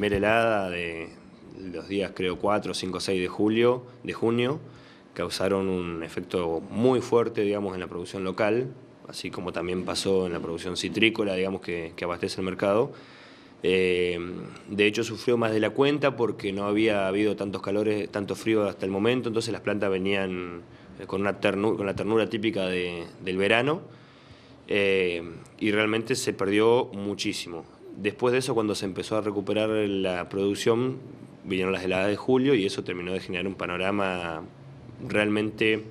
primera helada de los días, creo, 4, 5, 6 de junio, causaron un efecto muy fuerte, digamos, en la producción local, así como también pasó en la producción citrícola, digamos, que abastece el mercado. De hecho, sufrió más de la cuenta porque no había habido tantos calores, tanto frío hasta el momento, entonces las plantas venían con la ternura típica del verano, y realmente se perdió muchísimo. Después de eso, cuando se empezó a recuperar la producción, vinieron las heladas de julio y eso terminó de generar un panorama realmente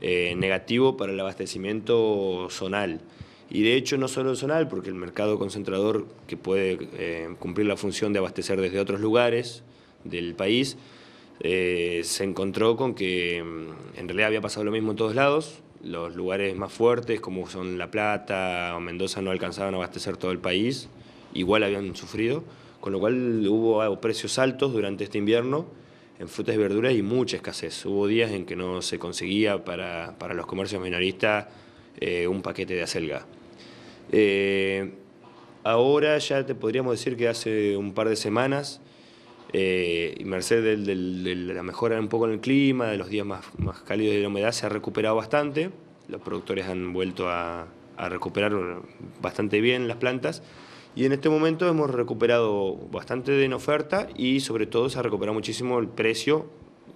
negativo para el abastecimiento zonal. Y de hecho no solo el zonal, porque el mercado concentrador, que puede cumplir la función de abastecer desde otros lugares del país, se encontró con que en realidad había pasado lo mismo en todos lados. Los lugares más fuertes, como son La Plata o Mendoza, no alcanzaban a abastecer todo el país, igual habían sufrido, con lo cual hubo precios altos durante este invierno en frutas y verduras y mucha escasez. Hubo días en que no se conseguía para los comercios minoristas un paquete de acelga. Ahora ya te podríamos decir que hace un par de semanas, y merced de la mejora un poco en el clima, de los días más cálidos y de la humedad, se ha recuperado bastante. Los productores han vuelto a recuperar bastante bien las plantas. Y en este momento hemos recuperado bastante en oferta y sobre todo se ha recuperado muchísimo el precio,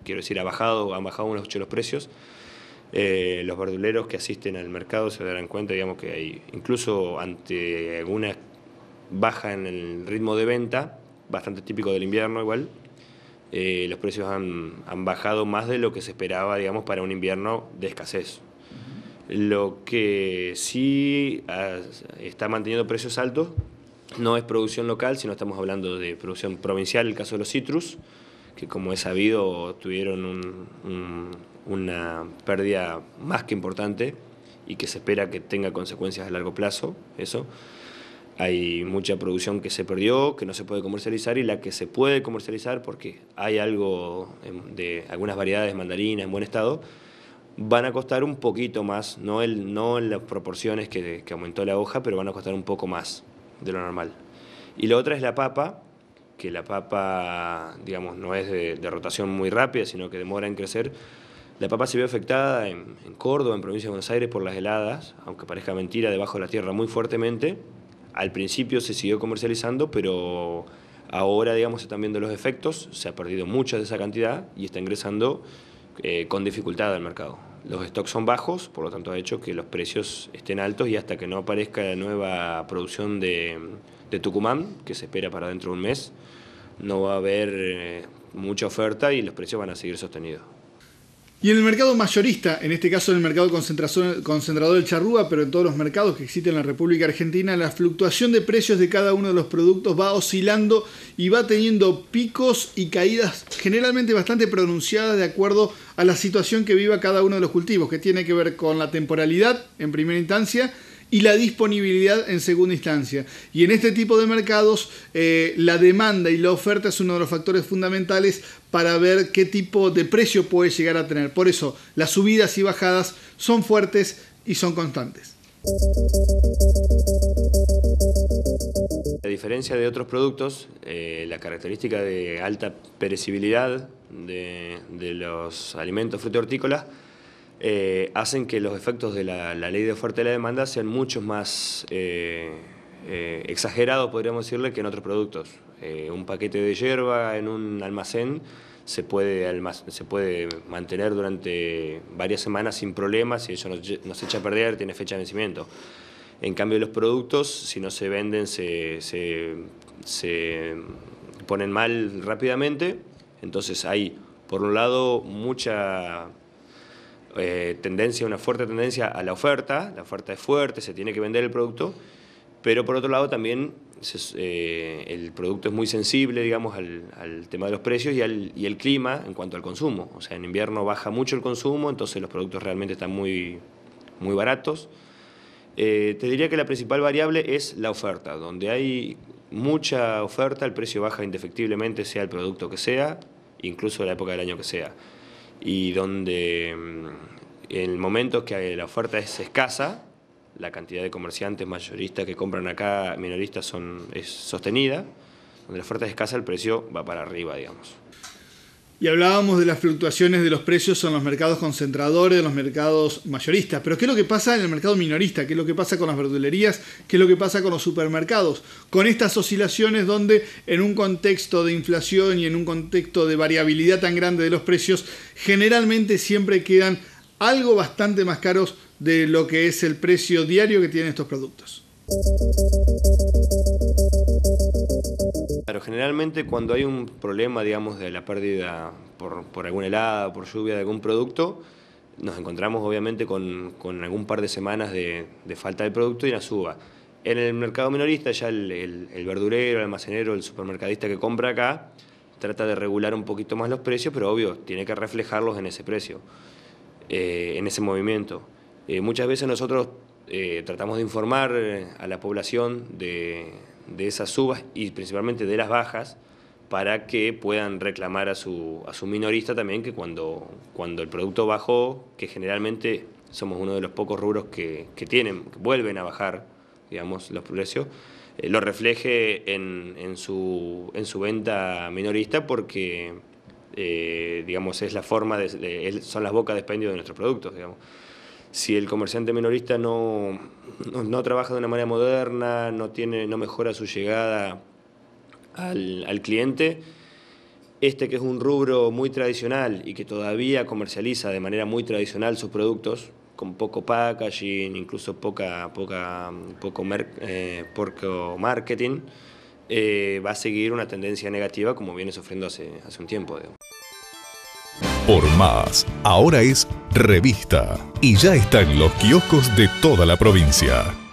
quiero decir, han bajado unos 8 los precios. Los verduleros que asisten al mercado se darán cuenta, digamos, que hay, incluso ante alguna baja en el ritmo de venta, bastante típico del invierno igual, los precios han bajado más de lo que se esperaba, digamos, para un invierno de escasez. Lo que sí está manteniendo precios altos no es producción local, sino estamos hablando de producción provincial, el caso de los citrus, que como es sabido tuvieron una pérdida más que importante y que se espera que tenga consecuencias a largo plazo. Eso. Hay mucha producción que se perdió, que no se puede comercializar, y la que se puede comercializar, porque hay algo de algunas variedades de mandarinas en buen estado, van a costar un poquito más, no en las proporciones que aumentó la hoja, pero van a costar un poco más de lo normal. Y la otra es la papa, que la papa, digamos, no es de rotación muy rápida, sino que demora en crecer. La papa se vio afectada en Córdoba, en provincia de Buenos Aires, por las heladas, aunque parezca mentira, debajo de la tierra muy fuertemente. Al principio se siguió comercializando, pero ahora, digamos, se están viendo los efectos, se ha perdido mucha de esa cantidad y está ingresando con dificultad al mercado. Los stocks son bajos, por lo tanto ha hecho que los precios estén altos, y hasta que no aparezca la nueva producción de Tucumán, que se espera para dentro de un mes, no va a haber mucha oferta y los precios van a seguir sostenidos. Y en el mercado mayorista, en este caso en el mercado concentrador del charrúa, pero en todos los mercados que existen en la República Argentina, la fluctuación de precios de cada uno de los productos va oscilando y va teniendo picos y caídas generalmente bastante pronunciadas de acuerdo a la situación que viva cada uno de los cultivos, que tiene que ver con la temporalidad en primera instancia y la disponibilidad en segunda instancia. Y en este tipo de mercados, la demanda y la oferta es uno de los factores fundamentales para ver qué tipo de precio puede llegar a tener. Por eso, las subidas y bajadas son fuertes y son constantes. A diferencia de otros productos, la característica de alta perecibilidad de los alimentos frutícolas hacen que los efectos de la ley de oferta y la demanda sean mucho más exagerados, podríamos decirle, que en otros productos. Un paquete de yerba en un almacén se puede mantener durante varias semanas sin problemas y eso no se echa a perder, tiene fecha de vencimiento. En cambio, los productos, si no se venden, se ponen mal rápidamente. Entonces hay, por un lado, mucha tendencia, una fuerte tendencia a la oferta es fuerte, se tiene que vender el producto, pero por otro lado también el producto es muy sensible, digamos, al tema de los precios y el clima en cuanto al consumo. O sea, en invierno baja mucho el consumo, entonces los productos realmente están muy, muy baratos. Te diría que la principal variable es la oferta. Donde hay mucha oferta, el precio baja indefectiblemente, sea el producto que sea, incluso la época del año que sea. Y donde en momentos que la oferta es escasa, la cantidad de comerciantes mayoristas que compran acá, minoristas, es sostenida, Cuando la oferta es escasa, el precio va para arriba, digamos. Y hablábamos de las fluctuaciones de los precios en los mercados concentradores, en los mercados mayoristas. Pero ¿qué es lo que pasa en el mercado minorista? ¿Qué es lo que pasa con las verdulerías? ¿Qué es lo que pasa con los supermercados? Con estas oscilaciones donde en un contexto de inflación y en un contexto de variabilidad tan grande de los precios, generalmente siempre quedan algo bastante más caros de lo que es el precio diario que tienen estos productos. Pero generalmente cuando hay un problema, digamos, de la pérdida por alguna helada, por lluvia de algún producto, nos encontramos obviamente con algún par de semanas de falta de producto y una suba. En el mercado minorista ya el verdurero, el almacenero, el supermercadista que compra acá trata de regular un poquito más los precios, pero obvio, tiene que reflejarlos en ese precio, en ese movimiento. Muchas veces nosotros tratamos de informar a la población de esas subas y principalmente de las bajas para que puedan reclamar a su minorista también, que cuando el producto bajó, que generalmente somos uno de los pocos rubros que vuelven a bajar, digamos, los precios, lo refleje en su venta minorista porque, digamos, es la forma, son las bocas de expendio de nuestros productos, digamos. Si el comerciante minorista no trabaja de una manera moderna, no mejora su llegada al cliente, que es un rubro muy tradicional y que todavía comercializa de manera muy tradicional sus productos, con poco packaging, incluso poco marketing, va a seguir una tendencia negativa como viene sufriendo hace un tiempo, digamos. Por Más, ahora es revista y ya está en los kioscos de toda la provincia.